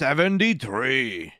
73.